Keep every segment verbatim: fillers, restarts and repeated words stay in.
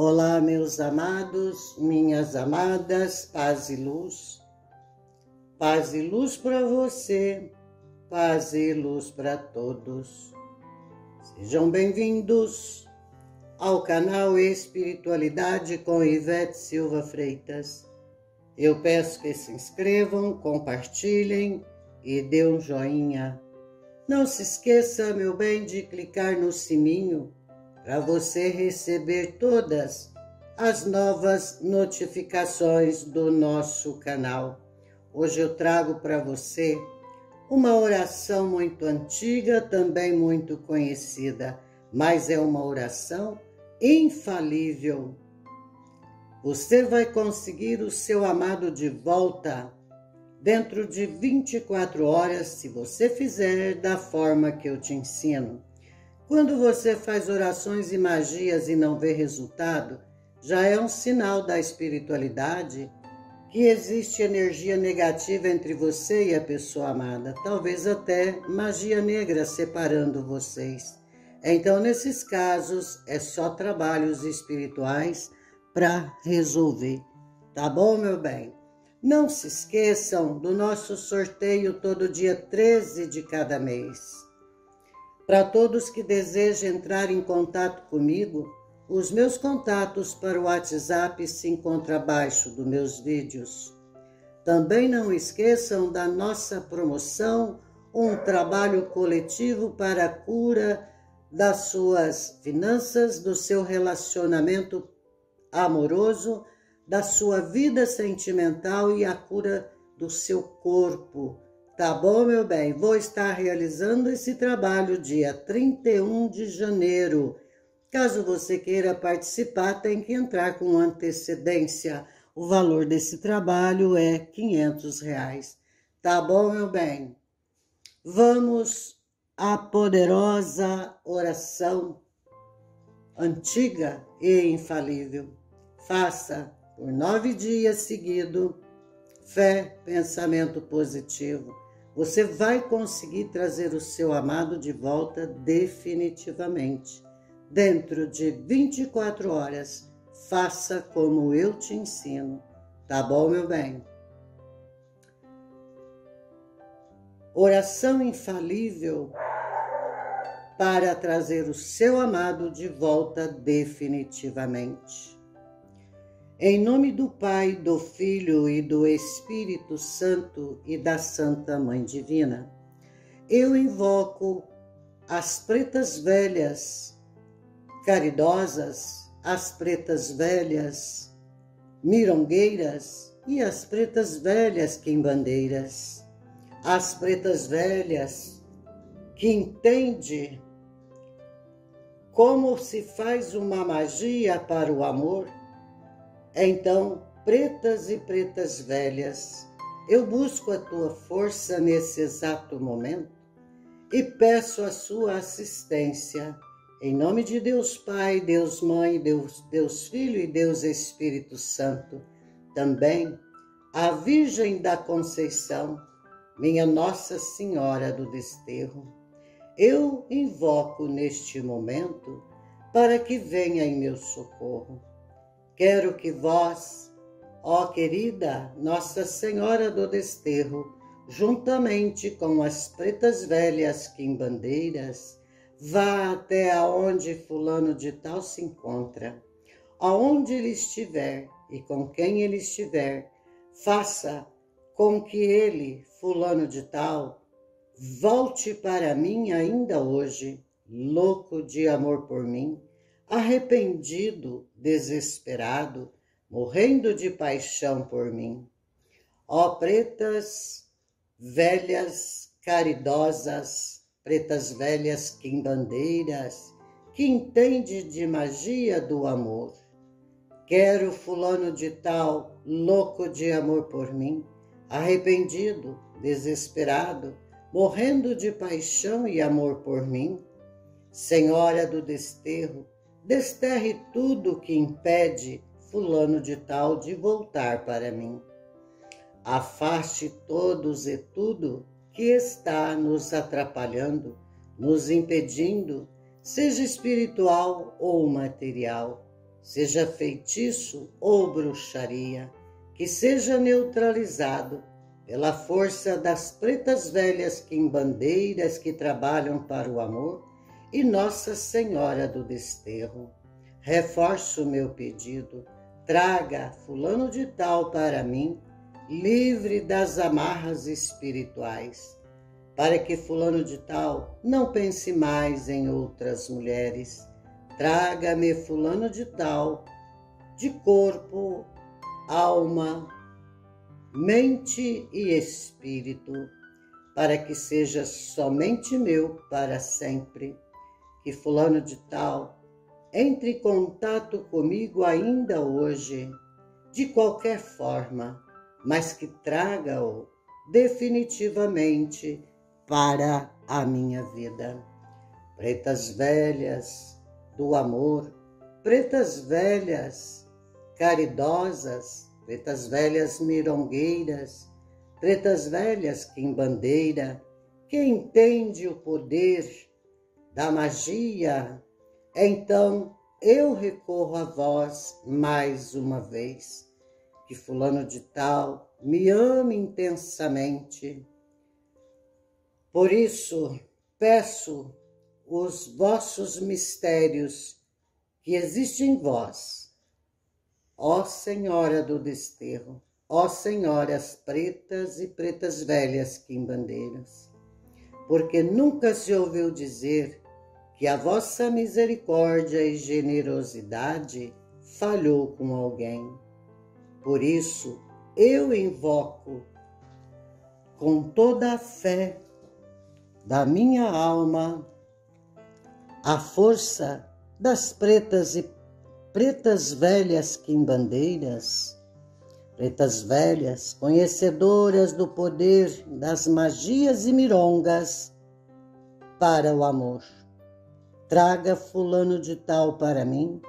Olá, meus amados, minhas amadas, paz e luz. Paz e luz para você, paz e luz para todos. Sejam bem-vindos ao canal Espiritualidade com Ivete Silva Freitas. Eu peço que se inscrevam, compartilhem e dê um joinha. Não se esqueça, meu bem, de clicar no sininho para você receber todas as novas notificações do nosso canal. Hoje eu trago para você uma oração muito antiga, também muito conhecida, mas é uma oração infalível. Você vai conseguir o seu amado de volta dentro de vinte e quatro horas, se você fizer da forma que eu te ensino. Quando você faz orações e magias e não vê resultado, já é um sinal da espiritualidade que existe energia negativa entre você e a pessoa amada, talvez até magia negra separando vocês. Então, nesses casos, é só trabalhos espirituais para resolver, tá bom, meu bem? Não se esqueçam do nosso sorteio todo dia treze de cada mês. Para todos que desejam entrar em contato comigo, os meus contatos para o WhatsApp se encontram abaixo dos meus vídeos. Também não esqueçam da nossa promoção, um trabalho coletivo para a cura das suas finanças, do seu relacionamento amoroso, da sua vida sentimental e a cura do seu corpo. Tá bom, meu bem? Vou estar realizando esse trabalho dia trinta e um de janeiro. Caso você queira participar, tem que entrar com antecedência. O valor desse trabalho é quinhentos reais. Tá bom, meu bem? Vamos à poderosa oração antiga e infalível. Faça por nove dias seguidos fé, pensamento positivo. Você vai conseguir trazer o seu amado de volta definitivamente. Dentro de vinte e quatro horas, faça como eu te ensino. Tá bom, meu bem? Oração infalível para trazer o seu amado de volta definitivamente. Em nome do Pai, do Filho e do Espírito Santo e da Santa Mãe Divina, eu invoco as pretas velhas caridosas, as pretas velhas mirongueiras e as pretas velhas quimbandeiras, as pretas velhas que entendem como se faz uma magia para o amor. Então, pretas e pretas velhas, eu busco a tua força nesse exato momento e peço a sua assistência. Em nome de Deus Pai, Deus Mãe, Deus, Deus Filho e Deus Espírito Santo. Também a Virgem da Conceição, minha Nossa Senhora do Desterro, eu invoco neste momento para que venha em meu socorro. Quero que vós, ó querida Nossa Senhora do Desterro, juntamente com as pretas velhas quimbandeiras, vá até aonde fulano de tal se encontra, aonde ele estiver e com quem ele estiver, faça com que ele, fulano de tal, volte para mim ainda hoje, louco de amor por mim, arrependido, desesperado, morrendo de paixão por mim. Ó pretas velhas caridosas, pretas velhas quimbandeiras, que entende de magia do amor, quero fulano de tal, louco de amor por mim, arrependido, desesperado, morrendo de paixão e amor por mim. Senhora do Desterro, desterre tudo que impede fulano de tal de voltar para mim. Afaste todos e tudo que está nos atrapalhando, nos impedindo, seja espiritual ou material. seja feitiço ou bruxaria, que seja neutralizado pela força das pretas velhas quimbandeiras que trabalham para o amor e Nossa Senhora do Desterro. Reforço o meu pedido, traga fulano de tal para mim, livre das amarras espirituais, para que fulano de tal não pense mais em outras mulheres. Traga-me fulano de tal, de corpo, alma, mente e espírito, para que seja somente meu para sempre, que fulano de tal entre em contato comigo ainda hoje, de qualquer forma, mas que traga-o definitivamente para a minha vida. Pretas velhas do amor, pretas velhas caridosas, pretas velhas mirongueiras, pretas velhas quimbandeira, que entende o poder da magia, então eu recorro a vós mais uma vez. Que fulano de tal me ame intensamente. Por isso, peço os vossos mistérios que existem em vós. Ó Senhora do Desterro, ó Senhoras pretas e pretas velhas quimbandeiras, porque nunca se ouviu dizer que a vossa misericórdia e generosidade falhou com alguém. Por isso, eu invoco com toda a fé da minha alma a força das pretas e pretas velhas quimbandeiras, pretas velhas conhecedoras do poder das magias e mirongas para o amor. Traga fulano de tal para mim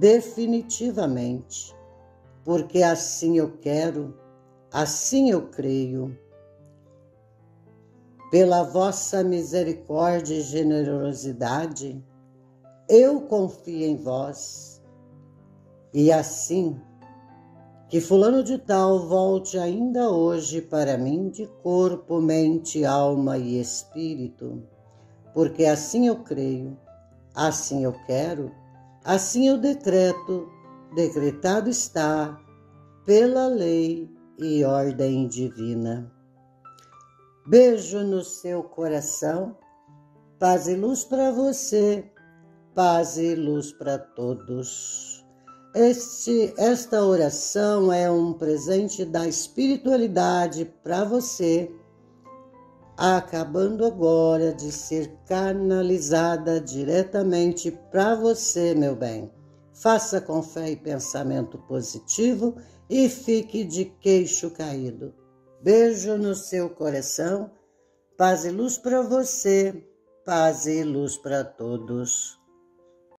definitivamente. Porque assim eu quero, assim eu creio. Pela vossa misericórdia e generosidade, eu confio em vós. E assim, que fulano de tal volte ainda hoje para mim de corpo, mente, alma e espírito. Porque assim eu creio, assim eu quero, assim eu decreto, decretado está pela lei e ordem divina. Beijo no seu coração, paz e luz para você, paz e luz para todos. Este, esta oração é um presente da espiritualidade para você, acabando agora de ser canalizada diretamente para você, meu bem. Faça com fé e pensamento positivo e fique de queixo caído. Beijo no seu coração, paz e luz para você, paz e luz para todos.